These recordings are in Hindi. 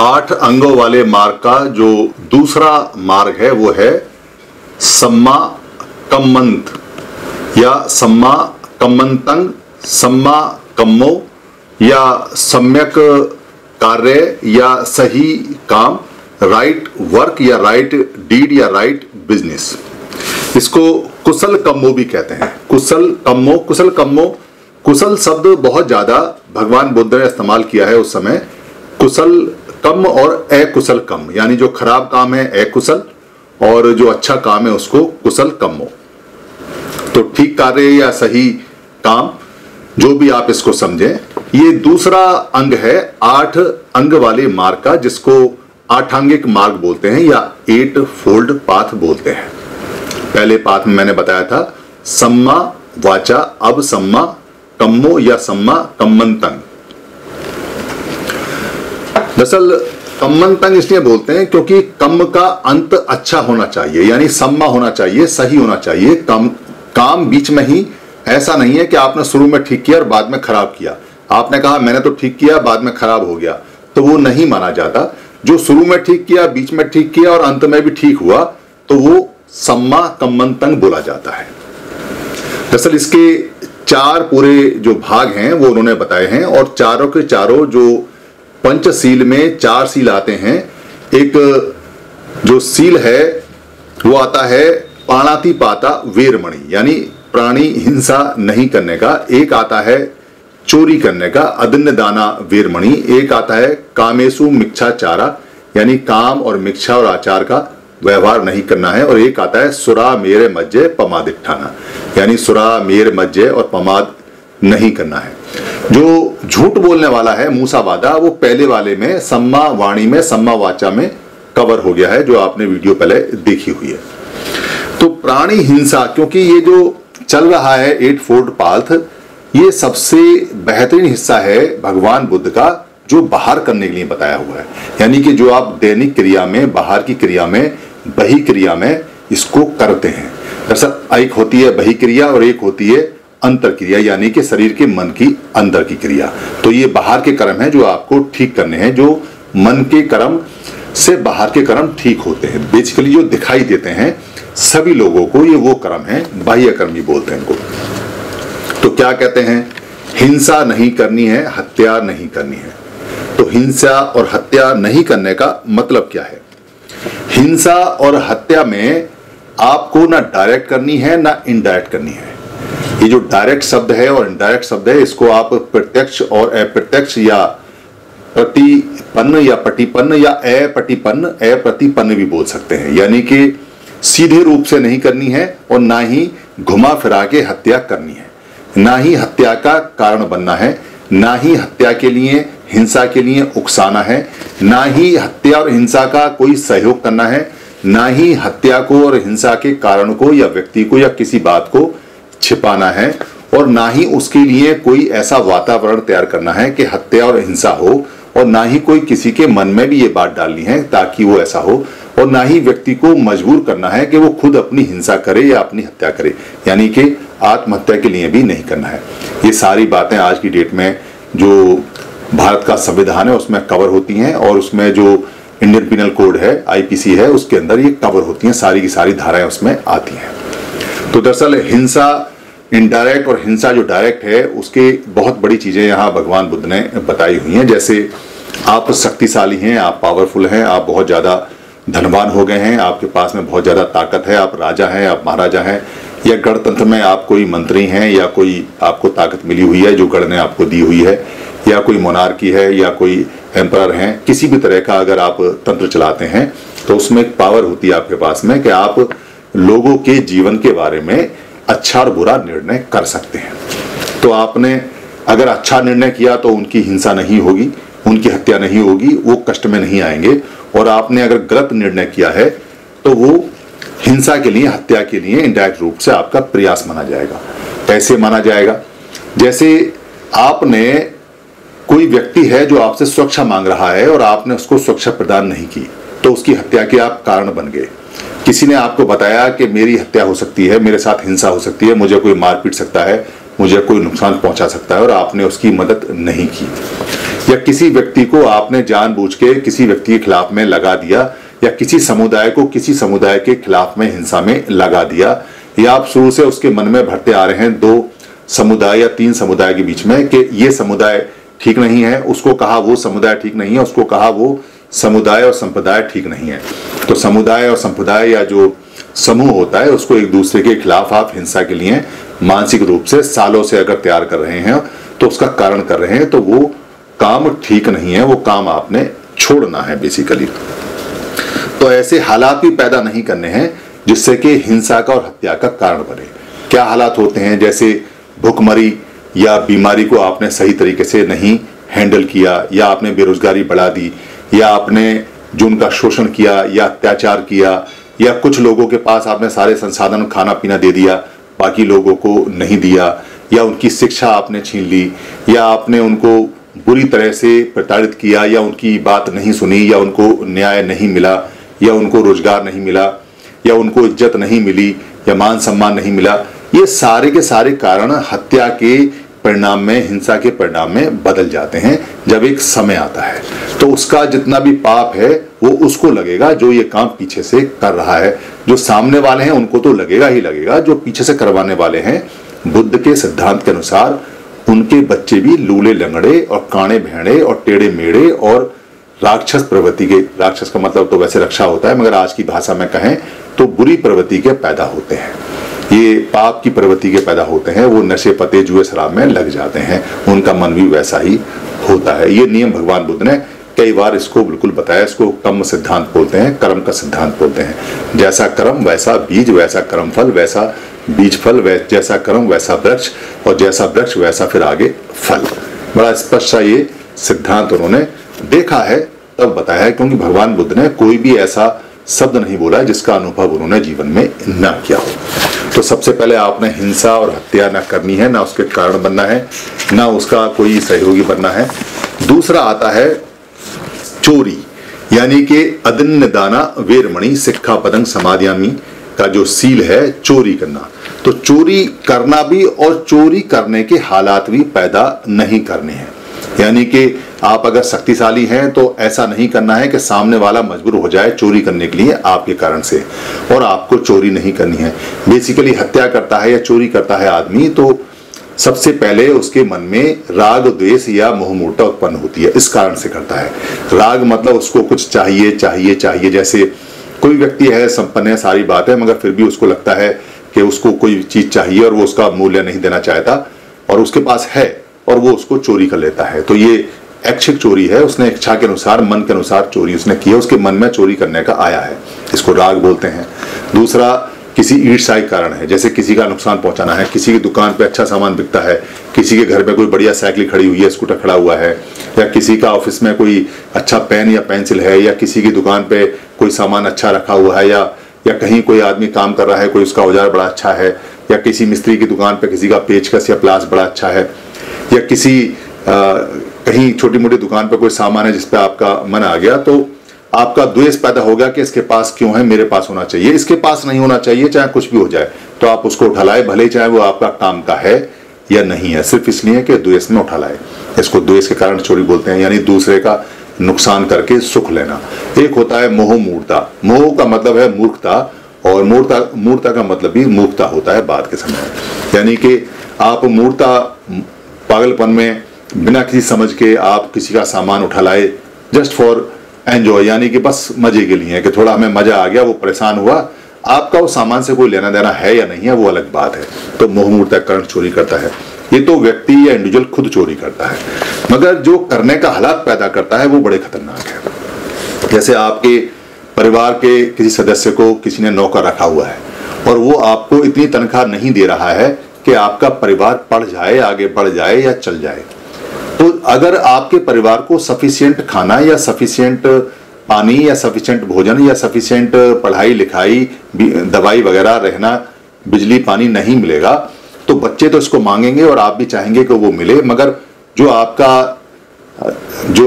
आठ अंगों वाले मार्ग का जो दूसरा मार्ग है वो है सम्मा कम्मंत या सम्मा कम्मंतंग, सम्मा कम्मो या सम्यक कार्य या सही काम, राइट वर्क या राइट डीड या राइट बिजनेस। इसको कुशल कम्मो भी कहते हैं। कुशल कम्मो कुशल शब्द बहुत ज़्यादा भगवान बुद्ध ने इस्तेमाल किया है उस समय। कुशल कम और अकुशल कम, यानी जो खराब काम है अकुशल और जो अच्छा काम है उसको कुशल कम्मो। तो ठीक कार्य या सही काम, जो भी आप इसको समझें, ये दूसरा अंग है आठ अंग वाले मार्ग का, जिसको अट्ठांगिक मार्ग बोलते हैं या 8 फोल्ड पाथ बोलते हैं। पहले पाथ में मैंने बताया था सम्मा वाचा, अब सम्मा कम्मो या सम्मा कम्मंतंग। दरअसल कम्मंतंग इसलिए बोलते हैं क्योंकि कम का अंत अच्छा होना चाहिए, यानी सम्मा होना चाहिए, सही होना चाहिए। काम बीच में ही, ऐसा नहीं है कि आपने शुरू में ठीक किया और बाद में खराब किया। आपने कहा मैंने तो ठीक किया, बाद में खराब हो गया, तो वो नहीं माना जाता। जो शुरू में ठीक किया, बीच में ठीक किया और अंत में भी ठीक हुआ, तो वो सम्मा कम्मंतंग बोला जाता है। दरअसल इसके 4 पूरे जो भाग हैं वो उन्होंने बताए हैं, और चारों के चारों जो पंचशील में 4 सील आते हैं। एक जो सील है वो आता है पाणाति पाता वेरमणि, यानी प्राणी हिंसा नहीं करने का। एक आता है चोरी करने का, अदन्य दाना वेरमणि। एक आता है कामेशु मिच्छाचारा, यानी काम और मिच्छा और आचार का व्यवहार नहीं करना है। और एक आता है सुरा मेरे मज्जे पमादिट्ठाना, यानी सुरा मेरे मज्जे और पमाद नहीं करना है। जो झूठ बोलने वाला है मूसावादा, वो पहले वाले में सम्मा वाणी में सम्मा वाचा में कवर हो गया है, जो आपने वीडियो पहले देखी हुई है। तो प्राणी हिंसा, क्योंकि ये जो चल रहा है 8 फोल्ड पाथ, ये सबसे बेहतरीन हिस्सा है भगवान बुद्ध का, जो बाहर करने के लिए बताया हुआ है। यानी कि जो आप दैनिक क्रिया में, बाहर की क्रिया में, बही क्रिया में इसको करते हैं। दरअसल एक होती है बही क्रिया और एक होती है अंतर क्रिया, यानी कि शरीर के मन की अंदर की क्रिया। तो ये बाहर के कर्म हैं जो आपको ठीक करने हैं, जो मन के कर्म से बाहर के कर्म ठीक होते हैं। बेसिकली जो दिखाई देते हैं सभी लोगों को, ये वो कर्म हैं, बाह्य कर्म भी बोलते हैं इनको। तो क्या कहते हैं, हिंसा नहीं करनी है, हत्या नहीं करनी है। तो हिंसा और हत्या नहीं करने का मतलब क्या है? हिंसा और हत्या में आपको ना डायरेक्ट करनी है ना इनडायरेक्ट करनी है। ये जो डायरेक्ट शब्द है और इनडायरेक्ट शब्द है, इसको आप प्रत्यक्ष और अप्रत्यक्ष या प्रतिपन्न या पटिपन्न या अपटिपन्न अप्रतिपन्न भी बोल सकते हैं। यानी कि सीधे रूप से नहीं करनी है और ना ही घुमा फिरा के हत्या करनी है, ना ही हत्या का कारण बनना है, ना ही हत्या के लिए हिंसा के लिए उकसाना है, ना ही हत्या और हिंसा का कोई सहयोग करना है, ना ही हत्या को और हिंसा के कारण को या व्यक्ति को या किसी बात को छिपाना है, और ना ही उसके लिए कोई ऐसा वातावरण तैयार करना है कि हत्या और हिंसा हो, और ना ही कोई किसी के मन में भी ये बात डालनी है ताकि वो ऐसा हो, और ना ही व्यक्ति को मजबूर करना है कि वो खुद अपनी हिंसा करे या अपनी हत्या करे, यानी कि आत्महत्या के लिए भी नहीं करना है। ये सारी बातें आज की डेट में जो भारत का संविधान है उसमें कवर होती हैं, और उसमें जो इंडियन पिनल कोड है IPC है उसके अंदर ये कवर होती हैं, सारी की सारी धाराएं उसमें आती हैं। तो दरअसल हिंसा इनडायरेक्ट और हिंसा जो डायरेक्ट है उसके बहुत बड़ी चीज़ें यहाँ भगवान बुद्ध ने बताई हुई हैं। जैसे आप शक्तिशाली हैं, आप पावरफुल हैं, आप बहुत ज़्यादा धनवान हो गए हैं, आपके पास में बहुत ज़्यादा ताकत है, आप राजा हैं, आप महाराजा हैं, या गणतंत्र में आप कोई मंत्री हैं, या कोई आपको ताकत मिली हुई है जो गण ने आपको दी हुई है, या कोई मोनार्की है, या कोई एम्परर हैं, किसी भी तरह का अगर आप तंत्र चलाते हैं तो उसमें एक पावर होती है आपके पास में कि आप लोगों के जीवन के बारे में अच्छा और बुरा निर्णय कर सकते हैं। तो आपने अगर अच्छा निर्णय किया तो उनकी हिंसा नहीं होगी, उनकी हत्या नहीं होगी, वो कष्ट में नहीं आएंगे। और आपने अगर गलत निर्णय किया है तो वो हिंसा के लिए, हत्या के लिए इनडायरेक्ट रूप से आपका प्रयास माना जाएगा। कैसे माना जाएगा? जैसे आपने, कोई व्यक्ति है जो आपसे सुरक्षा मांग रहा है और आपने उसको सुरक्षा प्रदान नहीं की तो उसकी हत्या के आप कारण बन गए। किसी ने आपको बताया कि मेरी हत्या हो सकती है, मेरे साथ हिंसा हो सकती है, मुझे कोई मार पीट सकता है, मुझे कोई नुकसान पहुंचा सकता है और आपने उसकी मदद नहीं की, या किसी व्यक्ति को आपने जानबूझ के किसी व्यक्ति के खिलाफ में लगा दिया, या किसी समुदाय को किसी समुदाय के खिलाफ में हिंसा में लगा दिया, या आप शुरू से उसके मन में भरते आ रहे हैं 2 समुदाय या 3 समुदाय के बीच में कि ये समुदाय ठीक नहीं है, उसको कहा वो समुदाय ठीक नहीं है, उसको कहा वो समुदाय और संप्रदाय ठीक नहीं है। तो समुदाय और संप्रदाय या जो समूह होता है उसको एक दूसरे के खिलाफ आप हिंसा के लिए मानसिक रूप से सालों से अगर तैयार कर रहे हैं तो उसका कारण कर रहे हैं, तो वो काम ठीक नहीं है, वो काम आपने छोड़ना है बेसिकली। तो ऐसे हालात भी पैदा नहीं करने हैं जिससे कि हिंसा का और हत्या का कारण बने। क्या हालात होते हैं? जैसे भुखमरी या बीमारी को आपने सही तरीके से नहीं हैंडल किया, या आपने बेरोजगारी बढ़ा दी, या आपने जो उनका शोषण किया या अत्याचार किया, या कुछ लोगों के पास आपने सारे संसाधन खाना पीना दे दिया बाकी लोगों को नहीं दिया, या उनकी शिक्षा आपने छीन ली, या आपने उनको बुरी तरह से प्रताड़ित किया, या उनकी बात नहीं सुनी, या उनको न्याय नहीं मिला, या उनको रोजगार नहीं मिला, या उनको इज्जत नहीं मिली, या मान सम्मान नहीं मिला। ये सारे के सारे कारण हत्या के परिणाम में, हिंसा के परिणाम में बदल जाते हैं जब एक समय आता है। तो उसका जितना भी पाप है वो उसको लगेगा जो ये काम पीछे से कर रहा है। जो सामने वाले हैं उनको तो लगेगा ही लगेगा, जो पीछे से करवाने वाले हैं बुद्ध के सिद्धांत के अनुसार उनके बच्चे भी लूले लंगड़े और काणे भेड़े और टेढ़े मेढ़े और राक्षस प्रवृत्ति के, राक्षस का मतलब तो वैसे रक्षा होता है मगर आज की भाषा में कहें तो बुरी प्रवृत्ति के पैदा होते हैं, ये पाप की प्रवृत्ति के पैदा होते हैं। वो नशे पते जुए शराब में लग जाते हैं, उनका मन भी वैसा ही होता है। ये नियम भगवान बुद्ध ने कई बार इसको बिल्कुल बताया, इसको कर्म सिद्धांत बोलते हैं, कर्म का सिद्धांत बोलते हैं। जैसा कर्म वैसा बीज, वैसा कर्म फल, वैसा बीज फल, जैसा कर्म वैसा वृक्ष, और जैसा वृक्ष वैसा फिर आगे फल। बड़ा स्पष्ट सा ये सिद्धांत उन्होंने देखा है तब बताया है, क्योंकि भगवान बुद्ध ने कोई भी ऐसा शब्द नहीं बोला जिसका अनुभव उन्होंने जीवन में ना किया हो। तो सबसे पहले आपने हिंसा और हत्या ना करनी है, ना उसके कारण बनना है, ना उसका कोई सहयोगी बनना है। दूसरा आता है चोरी, यानी कि अदन्य दाना वेरमणि सिक्खा पदंग समाधियामी का जो सील है, चोरी करना। तो चोरी करना भी और चोरी करने के हालात भी पैदा नहीं करने हैं। यानी कि आप अगर शक्तिशाली हैं तो ऐसा नहीं करना है कि सामने वाला मजबूर हो जाए चोरी करने के लिए आपके कारण से, और आपको चोरी नहीं करनी है। बेसिकली हत्या करता है या चोरी करता है आदमी तो सबसे पहले उसके मन में राग द्वेष या मोहमूर्ता उत्पन्न होती है, इस कारण से करता है। राग मतलब उसको कुछ चाहिए चाहिए चाहिए, जैसे कोई व्यक्ति है संपन्न है सारी बात है मगर फिर भी उसको लगता है कि उसको कोई चीज चाहिए और वो उसका मूल्य नहीं देना चाहता और उसके पास है और वो उसको चोरी कर लेता है। तो ये ऐच्छिक चोरी है, उसने इच्छा के अनुसार मन के अनुसार चोरी उसने की है, उसके मन में चोरी करने का आया है, इसको राग बोलते हैं। दूसरा किसी ईर्ष्या के कारण है, जैसे किसी का नुकसान पहुंचाना है, किसी की दुकान पे अच्छा सामान बिकता है, किसी के घर पे कोई बढ़िया साइकिल खड़ी हुई है स्कूटर खड़ा हुआ है, या किसी का ऑफिस में कोई अच्छा पेन या पेंसिल है, या किसी की दुकान पे कोई सामान अच्छा रखा हुआ है, या कहीं कोई आदमी काम कर रहा है कोई उसका औजार बड़ा अच्छा है, या किसी मिस्त्री की दुकान पर किसी का पेचकस या प्लास बड़ा अच्छा है, या किसी कहीं छोटी मोटी दुकान पर कोई सामान है जिसपे आपका मन आ गया तो आपका द्वेष पैदा हो गया कि इसके पास क्यों है, मेरे पास होना चाहिए, इसके पास नहीं होना चाहिए, चाहे कुछ भी हो जाए। तो आप उसको उठा लाए, भले चाहे वो आपका काम का है या नहीं है, सिर्फ इसलिए कि द्वेष में उठा लाए। इसको द्वेष के कारण चोरी बोलते हैं, यानी दूसरे का नुकसान करके सुख लेना। एक होता है मोह मूर्ता, मोह का मतलब है मूर्खता, और मूर्ता का मतलब भी मूर्खता होता है बाद के समय, यानी कि आप मूर्ता पागलपन में बिना किसी समझ के आप किसी का सामान उठा लाए जस्ट फॉर एंजॉय, यानी कि बस मजे के लिए, कि थोड़ा हमें मजा आ गया, वो परेशान हुआ। आपका वो सामान से कोई लेना देना है या नहीं है वो अलग बात है। तो मोहमूर्ता कारण चोरी करता है, ये तो व्यक्ति या इंडिविजुअल खुद चोरी करता है, मगर जो करने का हालात पैदा करता है वो बड़े खतरनाक है। जैसे आपके परिवार के किसी सदस्य को किसी ने नौकर रखा हुआ है और वो आपको इतनी तनख्वाह नहीं दे रहा है कि आपका परिवार पढ़ जाए, आगे बढ़ जाए या चल जाए। तो अगर आपके परिवार को सफिशिएंट खाना या सफिशिएंट पानी या सफिशिएंट भोजन या सफिशिएंट पढ़ाई लिखाई दवाई वगैरह रहना बिजली पानी नहीं मिलेगा तो बच्चे तो इसको मांगेंगे और आप भी चाहेंगे कि वो मिले, मगर जो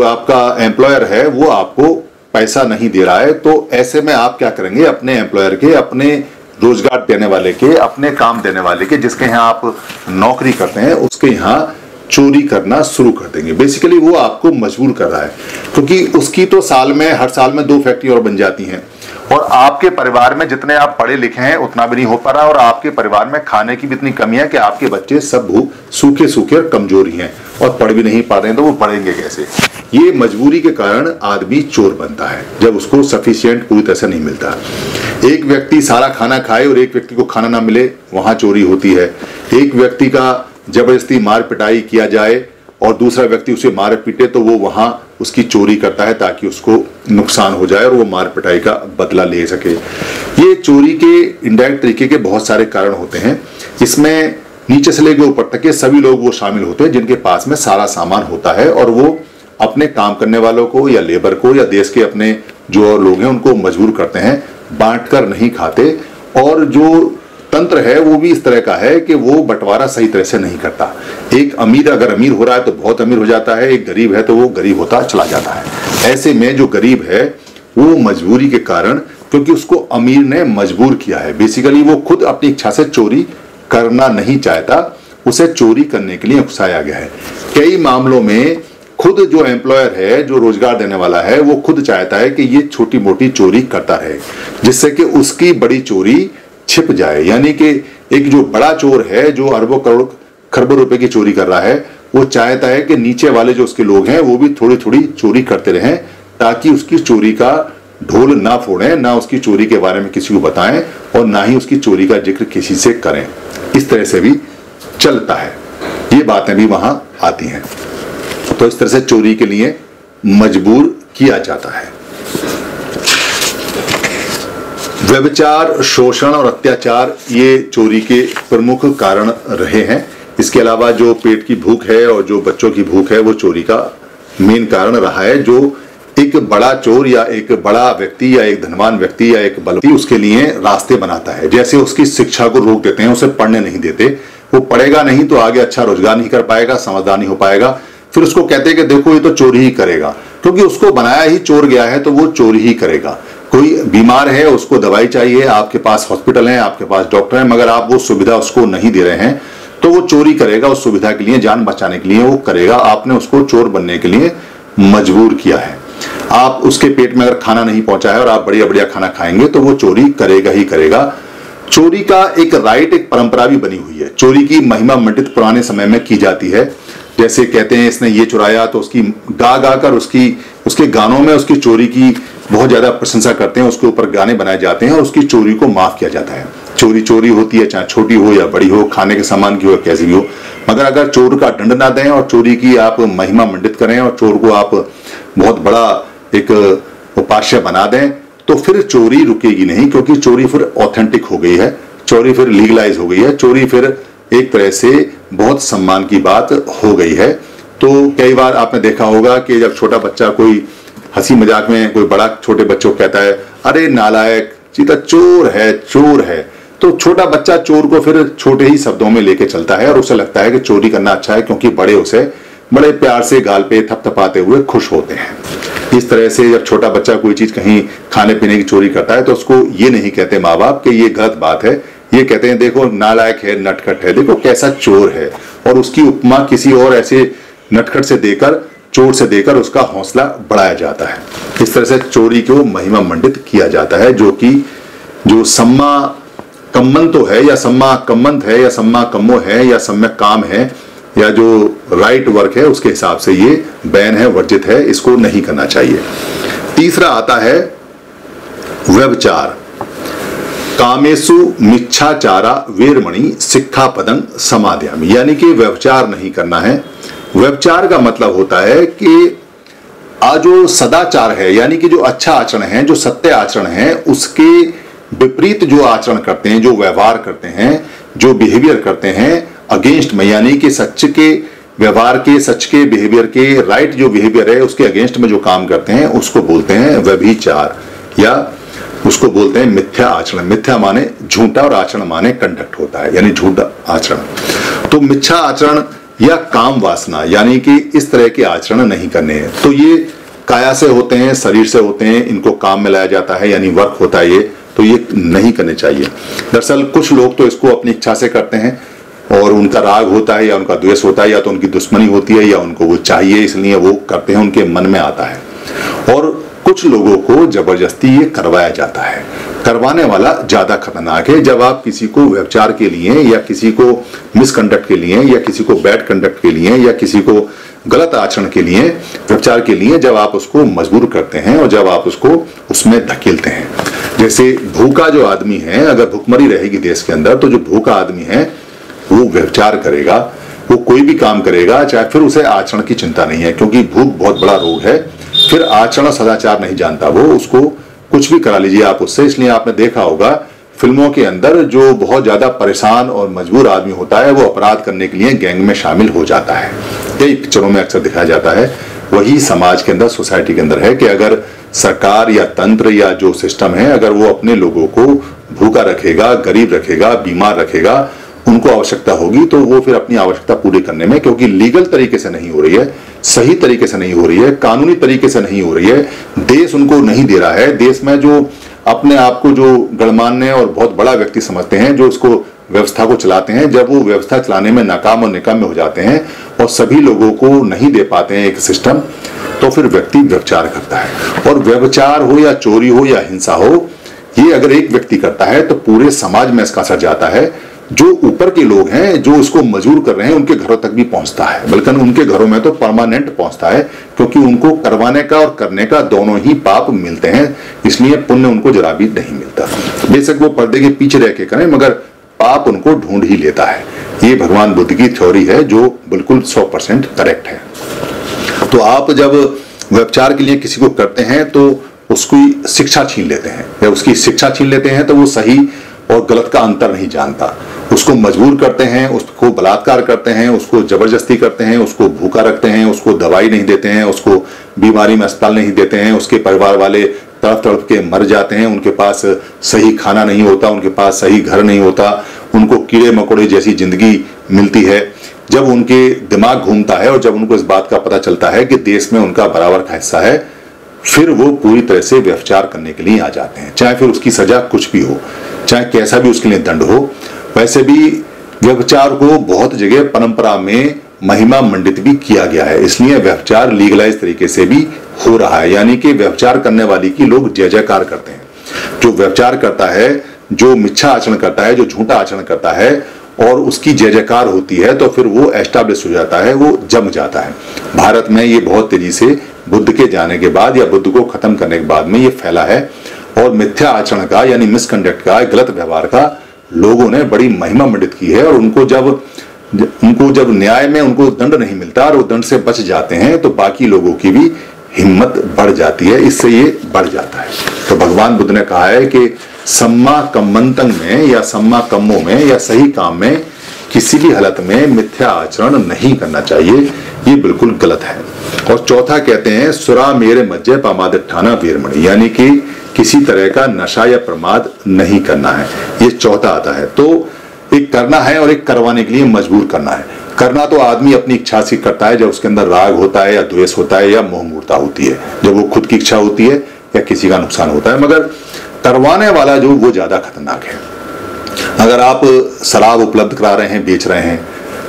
आपका एम्प्लॉयर है वो आपको पैसा नहीं दे रहा है तो ऐसे में आप क्या करेंगे, अपने एम्प्लॉयर के, अपने रोजगार देने वाले के, अपने काम देने वाले के, जिसके यहाँ आप नौकरी करते हैं, उसके यहाँ चोरी करना शुरू कर देंगे। बेसिकली वो आपको मजबूर कर रहा है, क्योंकि उसकी तो साल में, हर साल में 2 फैक्ट्री और बन जाती हैं, और आपके परिवार में जितने आप पढ़े लिखे हैं उतना भी नहीं हो पा रहा, और आपके परिवार में खाने की भी इतनी कमी है कि आपके बच्चे सब भूख, सूखे सूखे और कमजोरी हैं और पढ़ भी नहीं पा रहे हैं, तो वो पढ़ेंगे कैसे। ये मजबूरी के कारण आदमी चोर बनता है जब उसको सफिशिएंट पूरी तरह से नहीं मिलता। एक व्यक्ति सारा खाना खाए और एक व्यक्ति को खाना ना मिले, वहाँ चोरी होती है। एक व्यक्ति का जबरदस्ती मार पिटाई किया जाए और दूसरा व्यक्ति उसे मार पीटे, तो वो वहाँ उसकी चोरी करता है ताकि उसको नुकसान हो जाए और वो मार पिटाई का बदला ले सके। ये चोरी के इनडायरेक्ट तरीके के बहुत सारे कारण होते हैं। इसमें नीचे से लेकर ऊपर तक के सभी लोग वो शामिल होते हैं जिनके पास में सारा सामान होता है, और वो अपने काम करने वालों को या लेबर को या देश के अपने जो लोग हैं उनको मजबूर करते हैं, बांट कर नहीं खाते। और जो तंत्र है वो भी इस तरह का है कि वो बंटवारा सही तरह से नहीं करता। एक अमीर अगर अमीर हो रहा है तो बहुत अमीर हो जाता है, एक गरीब है तो वो गरीब होता चला जाता है। ऐसे में जो गरीब है वो मजबूरी के कारण, क्योंकि उसको अमीर ने मजबूर किया है, बेसिकली वो खुद अपनी इच्छा से चोरी करना नहीं चाहता, उसे चोरी करने के लिए उकसाया गया है। कई मामलों में खुद जो एम्प्लॉयर है, जो रोजगार देने वाला है, वो खुद चाहता है कि ये छोटी मोटी चोरी करता रहे, जिससे कि उसकी बड़ी चोरी छिप जाए। यानी कि एक जो बड़ा चोर है, जो अरबों करोड़ खरबों रुपए की चोरी कर रहा है, वो चाहता है कि नीचे वाले जो उसके लोग हैं वो भी थोड़ी थोड़ी चोरी करते रहें, ताकि उसकी चोरी का ढोल ना फोड़ें, ना उसकी चोरी के बारे में किसी को बताएं और ना ही उसकी चोरी का जिक्र किसी से करें। इस तरह से भी चलता है, ये बातें भी वहां आती हैं। तो इस तरह से चोरी के लिए मजबूर किया जाता है। व्यभिचार, शोषण और अत्याचार ये चोरी के प्रमुख कारण रहे हैं। इसके अलावा जो पेट की भूख है और जो बच्चों की भूख है वो चोरी का मेन कारण रहा है। जो एक बड़ा चोर या एक बड़ा व्यक्ति या एक धनवान व्यक्ति या एक बलवान उसके लिए रास्ते बनाता है, जैसे उसकी शिक्षा को रोक देते हैं, उसे पढ़ने नहीं देते, वो पढ़ेगा नहीं तो आगे अच्छा रोजगार नहीं कर पाएगा, समझदार नहीं हो पाएगा। फिर उसको कहते हैं कि देखो ये तो चोरी ही करेगा, क्योंकि उसको बनाया ही चोर गया है तो वो चोरी ही करेगा। कोई बीमार है, उसको दवाई चाहिए, आपके पास हॉस्पिटल है, आपके पास डॉक्टर है, मगर आप वो सुविधा उसको नहीं दे रहे हैं, तो वो चोरी करेगा। उस सुविधा के लिए, जान बचाने के लिए वो करेगा। आपने उसको चोर बनने के लिए मजबूर किया है। आप उसके पेट में अगर खाना नहीं पहुंचा है और आप बढ़िया बढ़िया खाना खाएंगे तो वो चोरी करेगा ही करेगा। चोरी का एक राइट, एक परंपरा भी बनी हुई है। चोरी की महिमा मंडित पुराने समय में की जाती है, जैसे कहते हैं इसने ये चुराया, तो उसकी गा गा कर उसके गानों में उसकी चोरी की बहुत ज़्यादा प्रशंसा करते हैं, उसके ऊपर गाने बनाए जाते हैं और उसकी चोरी को माफ़ किया जाता है। चोरी चोरी होती है, चाहे छोटी हो या बड़ी हो, खाने के सामान की हो या कैसी भी हो, मगर अगर चोर का दंड ना दें और चोरी की आप महिमा मंडित करें और चोर को आप बहुत बड़ा एक उपास्य बना दें, तो फिर चोरी रुकेगी नहीं, क्योंकि चोरी फिर ऑथेंटिक हो गई है, चोरी फिर लीगलाइज हो गई है, चोरी फिर एक तरह से बहुत सम्मान की बात हो गई है। तो कई बार आपने देखा होगा कि जब छोटा बच्चा कोई हंसी मजाक में कोई बड़ा छोटे बच्चों को कहता है, अरे नालायक चीता, चोर है चोर है, तो छोटा बच्चा चोर को फिर छोटे ही शब्दों में लेके चलता है और उसे लगता है कि चोरी करना अच्छा है, क्योंकि बड़े उसे बड़े प्यार से गाल पे थपथपाते हुए खुश होते हैं। इस तरह से जब छोटा बच्चा कोई चीज कहीं खाने पीने की चोरी करता है तो उसको ये नहीं कहते माँ बाप कि ये गलत बात है, ये कहते हैं देखो नालायक है, नटखट है, देखो कैसा चोर है, और उसकी उपमा किसी और ऐसे नटखट से देकर, चोर से देकर उसका हौसला बढ़ाया जाता है। इस तरह से चोरी को महिमा मंडित किया जाता है, जो कि जो सम्मा कम्मंतो है या सम्मा कम्मंत है या सम्मा कम्मो है या सम्यक काम है या जो राइट वर्क है, उसके हिसाब से ये बैन है, वर्जित है, इसको नहीं करना चाहिए। तीसरा आता है व्यभिचार। कामेसु मिच्छाचारा वेरमणि सिक्खा पदं समादयामि, यानी कि व्यभिचार नहीं करना है। व्यभिचार का मतलब होता है कि जो सदाचार है, यानी कि जो अच्छा आचरण है, जो सत्य आचरण है, उसके विपरीत जो आचरण करते हैं, जो व्यवहार करते हैं, जो बिहेवियर करते हैं, अगेंस्ट में, यानी कि सच के व्यवहार के, सच के बिहेवियर के, राइट जो बिहेवियर है उसके अगेंस्ट में जो काम करते हैं उसको बोलते हैं व्यभिचार, या उसको बोलते हैं मिथ्या आचरण। मिथ्या माने झूठा और आचरण माने कंडक्ट होता है, यानी झूठा आचरण। तो मिथ्या आचरण या काम वासना, यानी कि इस तरह के आचरण नहीं करने हैं। तो ये काया से होते हैं, शरीर से होते हैं, इनको काम में लाया जाता है, यानी वर्क होता है ये। तो ये नहीं करने चाहिए। दरअसल कुछ लोग तो इसको अपनी इच्छा से करते हैं और उनका राग होता है या उनका द्वेष होता है या तो उनकी दुश्मनी होती है या उनको वो चाहिए इसलिए वो करते हैं, उनके मन में आता है। और कुछ लोगों को जबरदस्ती ये करवाया जाता है, करवाने वाला ज़्यादा खतरनाक है। जब आप किसी को व्यभिचार के लिए या किसी को मिसकंडक्ट के लिए या किसी को बैड कंडक्ट के लिए या किसी को गलत आचरण के लिए, व्यभिचार के लिए जब आप उसको मजबूर करते हैं और जब आप उसको उसमें धकेलते हैं, जैसे भूखा जो आदमी है, अगर भुखमरी रहेगी देश के अंदर तो जो भूखा आदमी है वो व्यभिचार करेगा, वो कोई भी काम करेगा, चाहे फिर उसे आचरण की चिंता नहीं है क्योंकि भूख बहुत बड़ा रोग है। फिर आचरण सदाचार नहीं जानता वो, उसको कुछ भी करा लीजिए आप उससे। इसलिए आपने देखा होगा फिल्मों के अंदर जो बहुत ज्यादा परेशान और मजबूर आदमी होता है वो अपराध करने के लिए गैंग में शामिल हो जाता है, यही पिक्चरों में अक्सर दिखाया जाता है। वही समाज के अंदर, सोसाइटी के अंदर है कि अगर सरकार या तंत्र या जो सिस्टम है अगर वो अपने लोगों को भूखा रखेगा, गरीब रखेगा, बीमार रखेगा, उनको आवश्यकता होगी तो वो फिर अपनी आवश्यकता पूरी करने में, क्योंकि लीगल तरीके से नहीं हो रही है, सही तरीके से नहीं हो रही है, कानूनी तरीके से नहीं हो रही है, देश उनको नहीं दे रहा है। देश में जो अपने आप को जो गणमान्य और बहुत बड़ा व्यक्ति समझते हैं, जो उसको व्यवस्था को चलाते हैं, जब वो व्यवस्था चलाने में नाकाम और निकम्मे हो जाते हैं और सभी लोगों को नहीं दे पाते हैं एक सिस्टम, तो फिर व्यक्ति व्यभिचार करता है। और व्यभिचार हो या चोरी हो या हिंसा हो, ये अगर एक व्यक्ति करता है तो पूरे समाज में इसका असर जाता है। जो ऊपर के लोग हैं जो उसको मजबूर कर रहे हैं उनके घरों तक भी पहुंचता है, बल्कि उनके घरों में तो परमानेंट पहुंचता है, क्योंकि उनको करवाने का और करने का दोनों ही पाप मिलते हैं, इसलिए पुण्य उनको जरा भी नहीं मिलता। बेशक वो पर्दे के पीछे रह के करें मगर पाप उनको ढूंढ ही लेता है। ये भगवान बुद्ध की थ्योरी है जो बिल्कुल 100% करेक्ट है। तो आप जब व्यभिचार के लिए किसी को करते हैं तो उसकी शिक्षा छीन लेते हैं, या उसकी शिक्षा छीन लेते हैं तो वो सही और गलत का अंतर नहीं जानता, उसको मजबूर करते हैं, उसको बलात्कार करते हैं, उसको जबरदस्ती करते हैं, उसको भूखा रखते हैं, उसको दवाई नहीं देते हैं, उसको बीमारी में अस्पताल नहीं देते हैं, उसके परिवार वाले तड़प तड़प के मर जाते हैं, उनके पास सही खाना नहीं होता, उनके पास सही घर नहीं होता, उनको कीड़े मकोड़े जैसी जिंदगी मिलती है। जब उनके दिमाग घूमता है और जब उनको इस बात का पता चलता है कि देश में उनका बराबर का हिस्सा है, फिर वो पूरी तरह से व्यभिचार करने के लिए आ जाते हैं, चाहे फिर उसकी सजा कुछ भी हो, चाहे कैसा भी उसके लिए दंड हो। वैसे भी व्यभिचार को बहुत जगह परंपरा में महिमा मंडित भी किया गया है, इसलिए व्यभिचार लीगलाइज तरीके से भी हो रहा है, यानी कि व्यभिचार करने वाली की लोग जय जयकार करते हैं। जो व्यभिचार करता है, जो मिथ्या आचरण करता है, जो झूठा आचरण करता है और उसकी जय जयकार होती है तो फिर वो एस्टाब्लिश हो जाता है, वो जम जाता है। भारत में ये बहुत तेजी से बुद्ध के जाने के बाद या बुद्ध को खत्म करने के बाद में ये फैला है और मिथ्या आचरण का यानी मिसकंडक्ट का, गलत व्यवहार का लोगों ने बड़ी महिमा मंडित की है। और उनको जब न्याय में उनको दंड नहीं मिलता और वो दंड से बच जाते हैं तो बाकी लोगों की भी हिम्मत बढ़ जाती है, इससे ये बढ़ जाता है। तो भगवान बुद्ध ने कहा है कि सम्मा कम्मंतं में या सम्मा कम्मो में या सही काम में किसी भी हालत में मिथ्या आचरण नहीं करना चाहिए, ये बिल्कुल गलत है। और चौथा कहते हैं सुरा मेरे मज्जे पामादिठाना वीरमणि, यानी कि किसी तरह का नशा या प्रमाद नहीं करना है, ये चौथा आता है। तो एक करना है और एक करवाने के लिए मजबूर करना है। करना तो आदमी अपनी इच्छा से करता है, जब उसके अंदर राग होता है या द्वेष होता है या मोहमूर्ता होती है, जब वो खुद की इच्छा होती है या किसी का नुकसान होता है। मगर करवाने वाला जो वो ज्यादा खतरनाक है। अगर आप शराब उपलब्ध करा रहे हैं, बेच रहे हैं,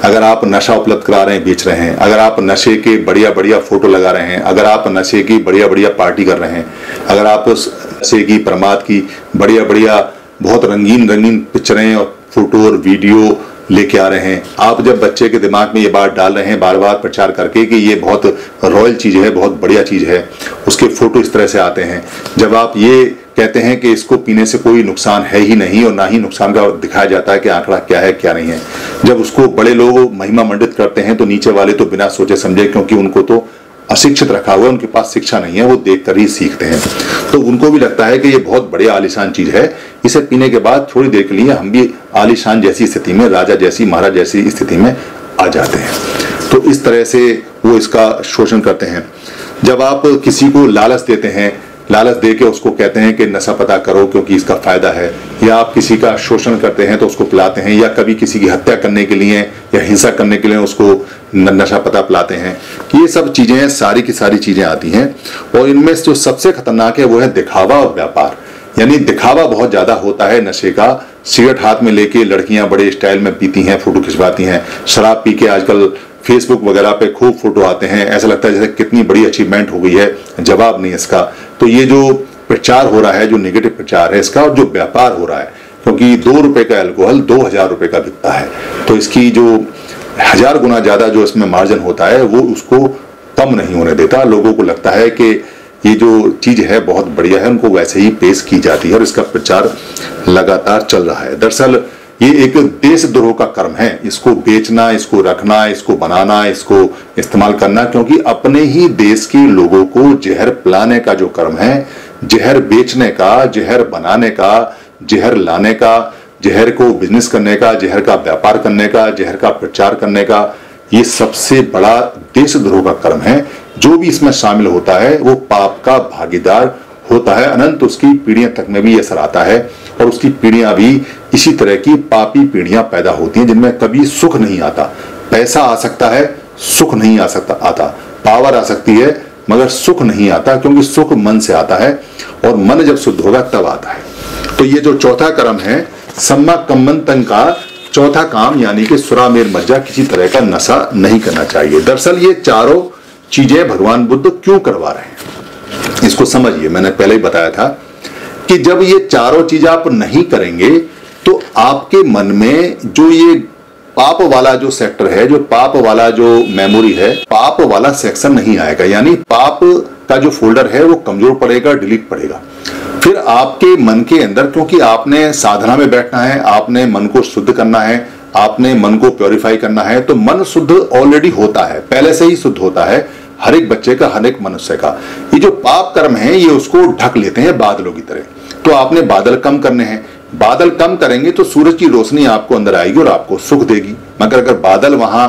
अगर आप नशा उपलब्ध करा रहे हैं, बेच रहे हैं, अगर आप नशे के बढ़िया बढ़िया फोटो लगा रहे हैं, अगर आप नशे की बढ़िया बढ़िया पार्टी कर रहे हैं, अगर आप उस नशे की प्रमाद की बढ़िया बढ़िया बहुत रंगीन रंगीन पिक्चरें और फोटो और वीडियो लेके आ रहे हैं, आप जब बच्चे के दिमाग में ये बात डाल रहे हैं बार बार प्रचार करके कि ये बहुत रॉयल चीज़ है, बहुत बढ़िया चीज़ है, उसके फोटो इस तरह से आते हैं, जब आप ये कहते हैं कि इसको पीने से कोई नुकसान है ही नहीं और ना ही नुकसान का दिखाया जाता है कि आंकड़ा क्या है क्या नहीं है, जब उसको बड़े लोग महिमा मंडित करते हैं तो नीचे वाले तो बिना सोचे समझे, क्योंकि उनको तो अशिक्षित रखा हुआ है, उनके पास शिक्षा नहीं है, वो देखकर ही सीखते हैं, तो उनको भी लगता है कि ये बहुत बढ़िया आलीशान चीज़ है, इसे पीने के बाद थोड़ी देर के लिए हम भी आलीशान जैसी स्थिति में, राजा जैसी महाराज जैसी स्थिति में आ जाते हैं, तो इस तरह से वो इसका शोषण करते हैं। जब आप किसी को लालच देते हैं, लालच दे के उसको कहते हैं कि नशा पता करो क्योंकि इसका फायदा है, या आप किसी का शोषण करते हैं तो उसको पिलाते हैं, या कभी किसी की हत्या करने के लिए या हिंसा करने के लिए उसको नशा पता पिलाते हैं, ये सब चीज़ें सारी की सारी चीज़ें आती हैं। और इनमें जो सबसे खतरनाक है वो है दिखावा और व्यापार। यानी दिखावा बहुत ज्यादा होता है नशे का। सिगरेट हाथ में लेके लड़कियां बड़े स्टाइल में पीती हैं, फोटो खिंचवाती हैं। शराब पी के आजकल फेसबुक वगैरह पे खूब फोटो आते हैं, ऐसा लगता है जैसे कितनी बड़ी अचीवमेंट हो गई है, जवाब नहीं इसका। तो ये जो प्रचार हो रहा है, जो निगेटिव प्रचार है इसका, और जो व्यापार हो रहा है, क्योंकि 2 रुपए का एल्कोहल 2000 रुपए का बिकता है, तो इसकी जो 1000 गुना ज्यादा जो इसमें मार्जिन होता है वो उसको कम नहीं होने देता। लोगों को लगता है कि ये जो चीज है बहुत बढ़िया है, उनको वैसे ही पेश की जाती है और इसका प्रचार लगातार चल रहा है। दरअसल ये एक देशद्रोह का कर्म है, इसको बेचना, इसको रखना, इसको बनाना, इसको इस्तेमाल करना, क्योंकि अपने ही देश के लोगों को जहर पिलाने का जो कर्म है, जहर बेचने का, जहर बनाने का, जहर लाने का, जहर को बिजनेस करने का, जहर का व्यापार करने का, जहर का प्रचार करने का, ये सबसे बड़ा देशद्रोह का कर्म है। जो भी इसमें शामिल होता है वो पाप का भागीदार होता है, अनंत उसकी पीढ़ियां तक में भी असर आता है और उसकी पीढ़ियां भी इसी तरह की पापी पीढ़ियां पैदा होती हैं जिनमें कभी सुख नहीं आता। पैसा आ सकता है, सुख नहीं आता, पावर आ सकती है मगर सुख नहीं आता, क्योंकि सुख मन से आता है और मन जब शुद्ध होगा तब आता है। तो ये जो चौथा कर्म है सम्मा कम्मंतन का चौथा काम, यानी कि सुरामेर मज्जा, किसी तरह का नशा नहीं करना चाहिए। दरअसल ये चारों चीजें भगवान बुद्ध क्यों करवा रहे हैं इसको समझिए। मैंने पहले ही बताया था कि जब ये चारों चीज आप नहीं करेंगे तो आपके मन में जो ये पाप वाला जो सेक्टर है, जो पाप वाला जो मेमोरी है, पाप वाला सेक्शन नहीं आएगा, यानी पाप का जो फोल्डर है वो कमजोर पड़ेगा, डिलीट पड़ेगा। फिर आपके मन के अंदर, क्योंकि आपने साधना में बैठना है, आपने मन को शुद्ध करना है, आपने मन को प्योरीफाई करना है, तो मन शुद्ध ऑलरेडी होता है, पहले से ही शुद्ध होता है हर एक बच्चे का, हर एक मनुष्य का। ये जो पाप कर्म है ये उसको ढक लेते हैं बादलों की तरह। तो आपने बादल कम करने हैं, बादल कम करेंगे तो सूरज की रोशनी आपको अंदर आएगी और आपको सुख देगी, मगर अगर बादल वहां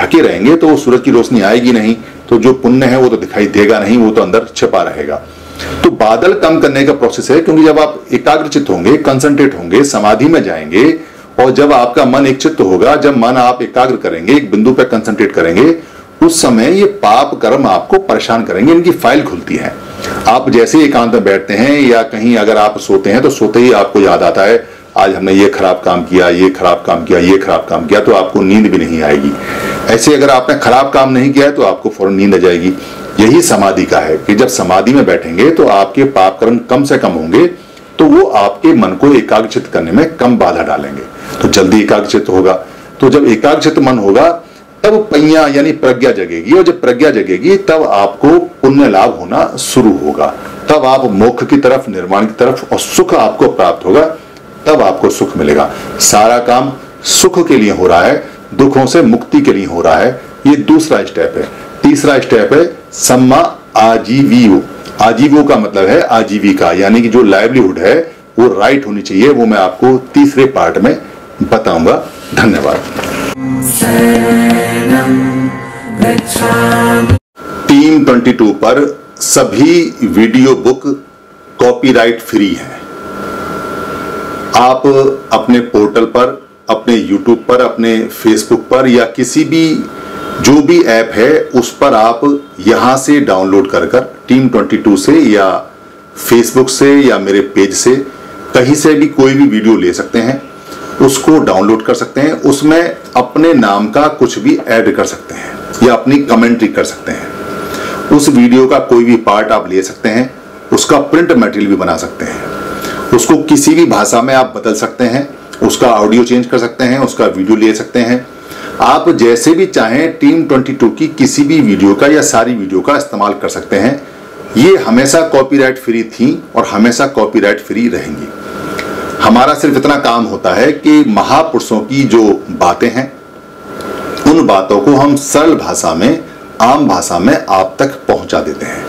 ढके रहेंगे तो वो सूरज की रोशनी आएगी नहीं, तो जो पुण्य है वो तो दिखाई देगा नहीं, वो तो अंदर छिपा रहेगा। तो बादल कम करने का प्रोसेस है, क्योंकि जब आप एकाग्रचित होंगे, कंसंट्रेट होंगे, समाधि में जाएंगे और जब आपका मन एक चित्त होगा, जब मन आप एकाग्र करेंगे, एक बिंदु पर कंसंट्रेट करेंगे, उस समय ये पाप कर्म आपको परेशान करेंगे, इनकी फाइल खुलती है। आप जैसे एकांत में बैठते हैं या कहीं अगर आप सोते हैं तो सोते ही आपको याद आता है आज हमने ये खराब काम किया, ये खराब काम किया, ये खराब काम किया, तो आपको नींद भी नहीं आएगी। ऐसे अगर आपने खराब काम नहीं किया है तो आपको फौरन नींद आ जाएगी। यही समाधि का है कि जब समाधि में बैठेंगे तो आपके पाप कर्म कम से कम होंगे, तो वो आपके मन को एकाग्रचित करने में कम बाधा डालेंगे, तो जल्दी एकाग्रचित होगा। तो जब एकाग्रचित मन होगा तब पय्या यानी प्रज्ञा जगेगी, और जब प्रज्ञा जगेगी तब आपको पुण्य लाभ होना शुरू होगा, तब आप मोक्ष की तरफ, निर्वाण की तरफ, और सुख आपको प्राप्त होगा, तब आपको सुख मिलेगा। सारा काम सुख के लिए हो रहा है, दुखों से मुक्ति के लिए हो रहा है, ये दूसरा स्टेप है। तीसरा स्टेप है सम्मा आजीवियो। आजीवो का मतलब है आजीविका, यानी कि जो लाइवलीहुड है वो राइट होनी चाहिए, वो मैं आपको तीसरे पार्ट में बताऊंगा। धन्यवाद। टीम 22 पर सभी वीडियो बुक कॉपीराइट फ्री है। आप अपने पोर्टल पर, अपने यूट्यूब पर, अपने फेसबुक पर या किसी भी जो भी ऐप है उस पर आप यहां से डाउनलोड कर Team 22 से या फेसबुक से या मेरे पेज से कहीं से भी कोई भी वीडियो ले सकते हैं, उसको डाउनलोड कर सकते हैं, उसमें अपने नाम का कुछ भी ऐड कर सकते हैं या अपनी कमेंट्री कर सकते हैं। उस वीडियो का कोई भी पार्ट आप ले सकते हैं, उसका प्रिंट मटेरियल भी बना सकते हैं, उसको किसी भी भाषा में आप बदल सकते हैं, उसका ऑडियो चेंज कर सकते हैं, उसका वीडियो ले सकते हैं। आप जैसे भी चाहें Team 22 की किसी भी वीडियो का या सारी वीडियो का इस्तेमाल कर सकते हैं। ये हमेशा कॉपीराइट फ्री थी और हमेशा कॉपीराइट फ्री रहेंगी। हमारा सिर्फ इतना काम होता है कि महापुरुषों की जो बातें हैं उन बातों को हम सरल भाषा में, आम भाषा में आप तक पहुंचा देते हैं।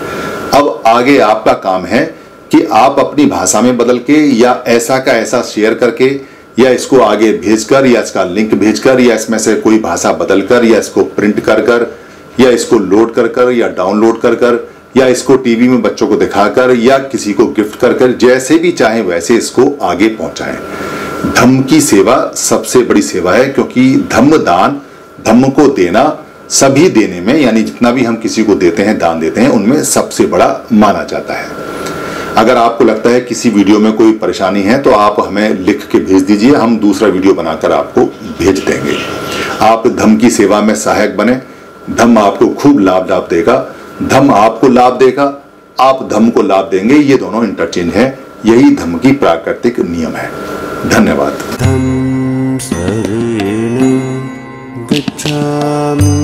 अब आगे आपका काम है कि आप अपनी भाषा में बदल के या ऐसा का ऐसा शेयर करके या इसको आगे भेजकर या इसका लिंक भेजकर या इसमें से कोई भाषा बदलकर या इसको प्रिंट कर या इसको लोड कर या डाउनलोड कर या इसको टीवी में बच्चों को दिखाकर या किसी को गिफ्ट कर जैसे भी चाहे वैसे इसको आगे पहुंचाएं। धम्म की सेवा सबसे बड़ी सेवा है, क्योंकि धम्म दान, धम्म को देना सभी देने में, यानी जितना भी हम किसी को देते हैं, दान देते हैं, उनमें सबसे बड़ा माना जाता है। अगर आपको लगता है किसी वीडियो में कोई परेशानी है तो आप हमें लिख के भेज दीजिए, हम दूसरा वीडियो बनाकर आपको भेज देंगे। आप धम्म की सेवा में सहायक बने, धम्म आपको खूब लाभ देगा, धम्म आपको लाभ देगा, आप धम्म को लाभ देंगे, ये दोनों इंटरचेंज है, यही धम्म की प्राकृतिक नियम है। धन्यवाद। धम्म शरणं गच्छामि।